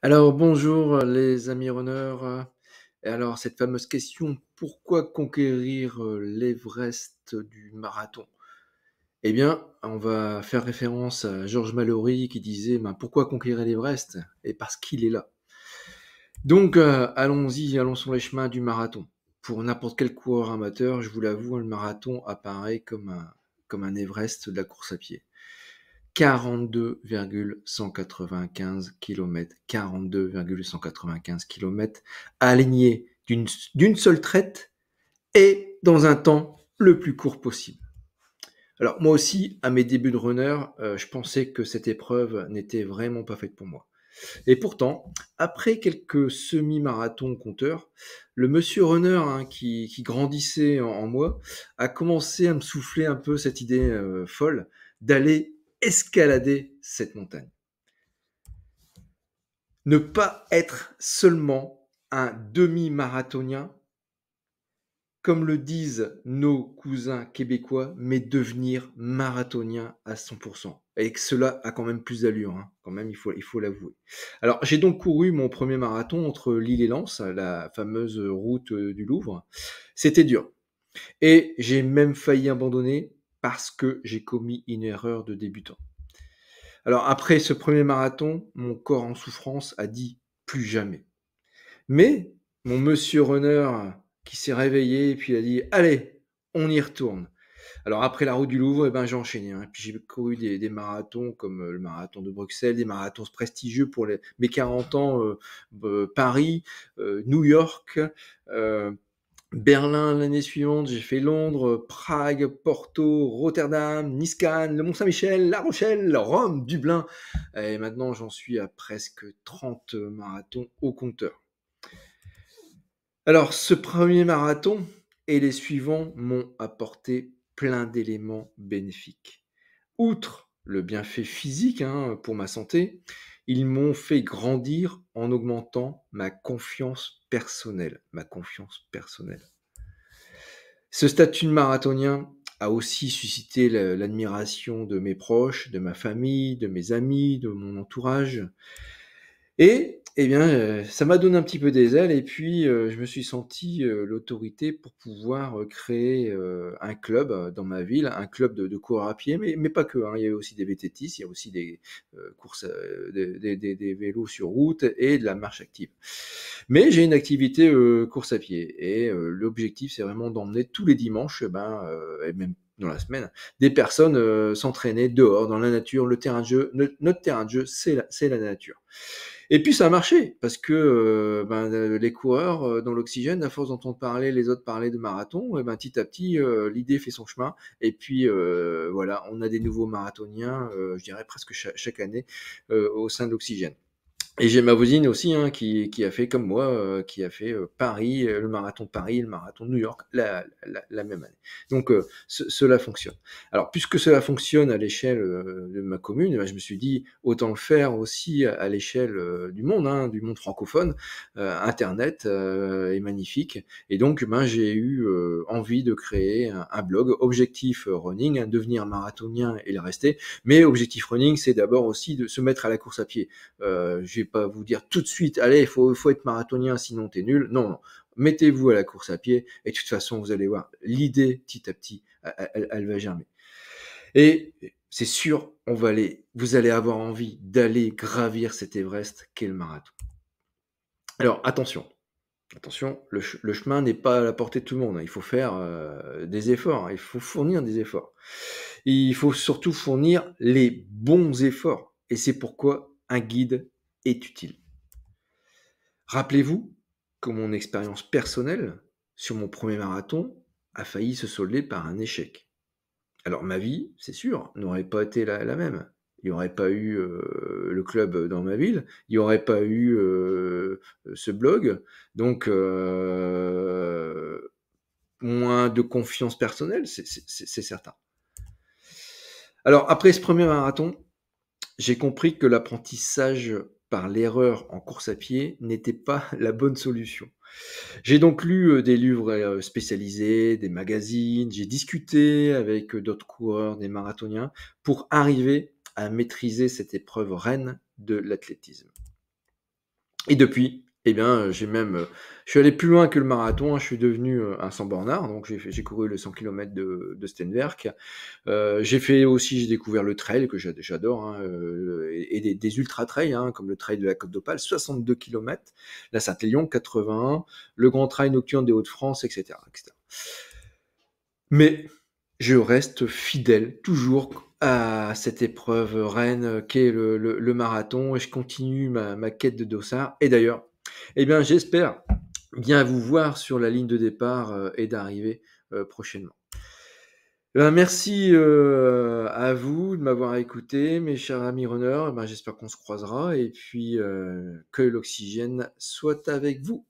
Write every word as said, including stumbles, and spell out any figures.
Alors bonjour les amis runners. Alors cette fameuse question, pourquoi conquérir l'Everest du marathon? Eh bien, on va faire référence à Georges Mallory qui disait ben, pourquoi conquérir l'Everest? Et parce qu'il est là. Donc euh, allons-y, allons sur les chemins du marathon. Pour n'importe quel coureur amateur, je vous l'avoue, le marathon apparaît comme un, comme un Everest de la course à pied. quarante-deux virgule cent quatre-vingt-quinze kilomètres, quarante-deux virgule cent quatre-vingt-quinze kilomètres alignés d'une, d'une seule traite et dans un temps le plus court possible. Alors moi aussi, à mes débuts de runner, euh, je pensais que cette épreuve n'était vraiment pas faite pour moi. Et pourtant, après quelques semi-marathons compteurs, le monsieur runner hein, qui, qui grandissait en, en moi a commencé à me souffler un peu cette idée euh, folle d'aller escalader cette montagne. Ne pas être seulement un demi-marathonien, comme le disent nos cousins québécois, mais devenir marathonien à cent pour cent. Et que cela a quand même plus d'allure, hein. Quand même, il faut, il faut l'avouer. Alors, j'ai donc couru mon premier marathon entre Lille et Lens, la fameuse route du Louvre. C'était dur. Et j'ai même failli abandonner, parce que j'ai commis une erreur de débutant. Alors après ce premier marathon, mon corps en souffrance a dit plus jamais. Mais mon monsieur runner qui s'est réveillé et puis a dit allez, on y retourne. Alors après la route du Louvre, eh ben, j'ai enchaîné. Hein. Puis j'ai couru des, des marathons comme le marathon de Bruxelles, des marathons prestigieux pour les, mes quarante ans, euh, euh, Paris, euh, New York, euh, Berlin l'année suivante, j'ai fait Londres, Prague, Porto, Rotterdam, Nice, Cannes, le Mont-Saint-Michel, La Rochelle, Rome, Dublin. Et maintenant, j'en suis à presque trente marathons au compteur. Alors, ce premier marathon et les suivants m'ont apporté plein d'éléments bénéfiques. Outre le bienfait physique hein, pour ma santé, ils m'ont fait grandir en augmentant ma confiance personnelle. Ma confiance personnelle. Ce statut de marathonien a aussi suscité l'admiration de mes proches, de ma famille, de mes amis, de mon entourage. Et eh bien, ça m'a donné un petit peu des ailes et puis je me suis senti l'autorité pour pouvoir créer un club dans ma ville, un club de, de coureurs à pied, mais, mais pas que. Hein. Il y avait aussi des vététistes, il y a aussi des euh, courses, des, des, des, des vélos sur route et de la marche active. Mais j'ai une activité euh, course à pied et euh, l'objectif, c'est vraiment d'emmener tous les dimanches, ben, euh, et même dans la semaine, des personnes euh, s'entraîner dehors, dans la nature, le terrain de jeu. Notre, notre terrain de jeu, c'est la, c'est la nature. Et puis ça a marché, parce que euh, ben, les coureurs, euh, dans l'oxygène, à force d'entendre parler les autres parler de marathon, et ben, petit à petit, euh, l'idée fait son chemin. Et puis euh, voilà, on a des nouveaux marathoniens, euh, je dirais presque chaque, chaque année, euh, au sein de l'oxygène. Et j'ai ma voisine aussi hein, qui, qui a fait, comme moi, euh, qui a fait euh, Paris, le marathon de Paris, le marathon de New York, la, la, la même année. Donc, euh, ce, cela fonctionne. Alors, puisque cela fonctionne à l'échelle euh, de ma commune, bah, je me suis dit, autant le faire aussi à, à l'échelle euh, du monde, hein, du monde francophone. Euh, Internet euh, est magnifique. Et donc, bah, j'ai eu euh, envie de créer un, un blog, Objectif Running, hein, devenir marathonien et le rester. Mais Objectif Running, c'est d'abord aussi de se mettre à la course à pied. Euh, j'ai pas vous dire tout de suite, allez, il faut, faut être marathonien, sinon t'es nul. Non, non. Mettez-vous à la course à pied et de toute façon, vous allez voir, l'idée, petit à petit, elle, elle, elle va germer. Et c'est sûr, on va aller, vous allez avoir envie d'aller gravir cet Everest qu'est le marathon. Alors, attention. Attention, le, ch- le chemin n'est pas à la portée de tout le monde. Il faut faire euh, des efforts. Hein. Il faut fournir des efforts. Et il faut surtout fournir les bons efforts. Et c'est pourquoi un guide est utile. Rappelez-vous que mon expérience personnelle sur mon premier marathon a failli se solder par un échec. Alors ma vie, c'est sûr, n'aurait pas été la, la même. Il n'y aurait pas eu euh, le club dans ma ville, il n'y aurait pas eu euh, ce blog, donc euh, moins de confiance personnelle, c'est, c'est, c'est certain. Alors après ce premier marathon, j'ai compris que l'apprentissage par l'erreur en course à pied n'était pas la bonne solution. J'ai donc lu des livres spécialisés, des magazines, j'ai discuté avec d'autres coureurs, des marathoniens, pour arriver à maîtriser cette épreuve reine de l'athlétisme. Et depuis, eh bien, j'ai même, je suis allé plus loin que le marathon, je suis devenu un cent bornard, donc j'ai couru le cent kilomètres de, de Steenwerck. Euh, j'ai fait aussi, j'ai découvert le trail, que j'adore, hein, et des, des ultra-trails, hein, comme le trail de la Côte d'Opale, soixante-deux kilomètres, la Sainte-Lyon, quatre-vingt-un, le grand trail nocturne des Hauts-de-France, et cetera, et cetera. Mais je reste fidèle, toujours, à cette épreuve reine qu'est le, le, le marathon, et je continue ma, ma quête de dossard. Et d'ailleurs, eh bien, j'espère bien vous voir sur la ligne de départ euh, et d'arrivée euh, prochainement. Ben, merci euh, à vous de m'avoir écouté, mes chers amis runners. Ben, j'espère qu'on se croisera, et puis euh, que l'oxygène soit avec vous.